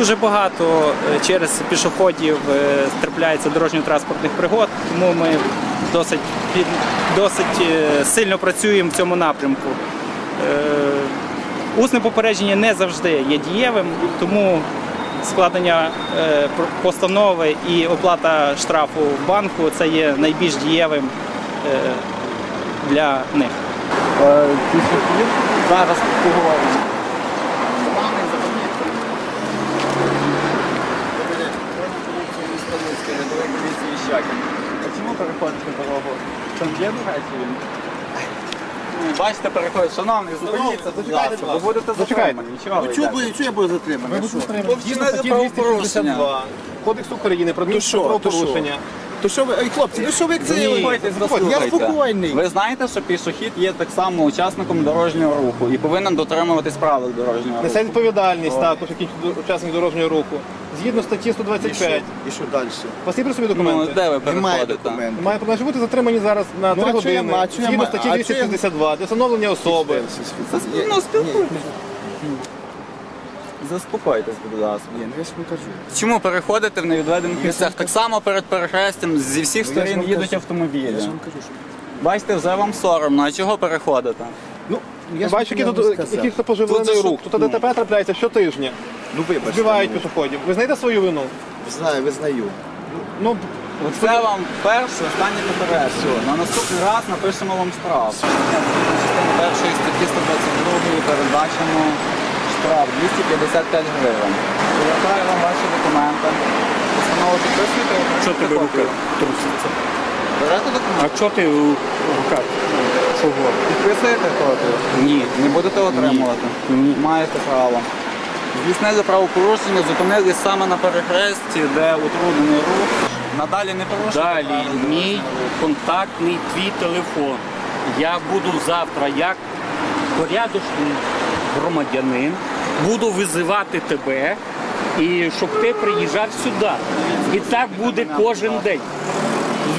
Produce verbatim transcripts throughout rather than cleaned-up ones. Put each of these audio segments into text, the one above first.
Дуже багато через пішоходів трапляється дорожньо-транспортних пригод, тому ми досить, досить сильно працюємо в цьому напрямку. Усне попередження не завжди є дієвим, тому складення постанови і оплата штрафу в банку – це є найбільш дієвим для них. Зараз поговоримо. Чому переходите дорогу? Там є дурецький він? Бачите, переходить. Шановний, зупиніться, дочекайте вас. Ви будете затримані. Чого я буду затриманий? Ви будете затримані. Повчинайте правопорушення. Кодекс України про адмінправопорушення. То що ви, хлопці, ну що ви це робите? Я спокійний. Ви знаєте, що пішохід є так само учасником дорожнього руху і повинен дотримуватись правил дорожнього руху. Несе відповідальність також, який учасник дорожнього руху. Згідно статті сто двадцять п'ять. І що далі? У вас є при собі документи? Ну, де ви переходите? Має повинні бути затримані зараз на три години. Згідно статті двісті шістдесят два, для встановлення особи. Ну, спілкуйтесь. Заспокойтесь, будь ласка. Ні, ну я ж вам кажу. Чому переходите в невідведених місцях? Так само перед перехрестям зі всіх сторін їдуть автомобілі. Я ж вам кажу, що... Бачите, вже вам соромно, а чого переходите? Ну, я ж вам сказав. Яких то поживлений рух. Тут ДТП трапляється щотижня. Ну, вибачте. Збивають пішоходів. Ви знаєте свою вину? Знаю, визнаю. Ну, це вам перше, останнє попередження. На наступний раз напишемо вам штраф. Частина першої статті сто двадцять два передбачено штраф двісті п'ятдесят п'ять гривень. Повертаю вам ваші документи. Постанову підписуєте? Чого тебе руки трусяться? Берете документи? А чого ти в руках? Підписуєте копію? Ні. Не будете отримувати? Ні. Маєте право. Здійснили правопорушення, зупинились саме на перехресті, де утруднений рух. Надалі не порушуєте? Далі мій контактний твій телефон. Я буду завтра як порядочний громадянин, буду визивати тебе, і щоб ти приїжджав сюди. І так буде кожен день.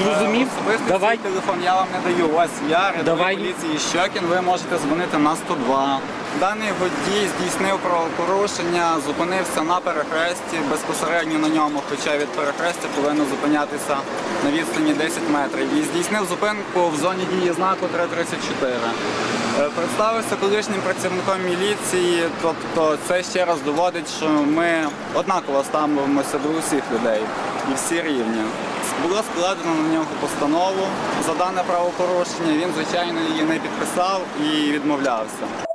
Зрозумів? Давай. Телефон я вам не даю. Ось я, рядовий поліції Щокін, ви можете дзвонити на сто два. Даний водій здійснив правопорушення, зупинився на перехресті, безпосередньо на ньому, хоча від перехрестя повинно зупинятися на відстані десять метрів. І здійснив зупинку в зоні дії знаку три тридцять чотири. Представився колишнім працівником міліції, тобто це ще раз доводить, що ми однаково ставимося до усіх людей і всі рівні. Було складено на нього постанову за дане правопорушення, він, звичайно, її не підписав і відмовлявся.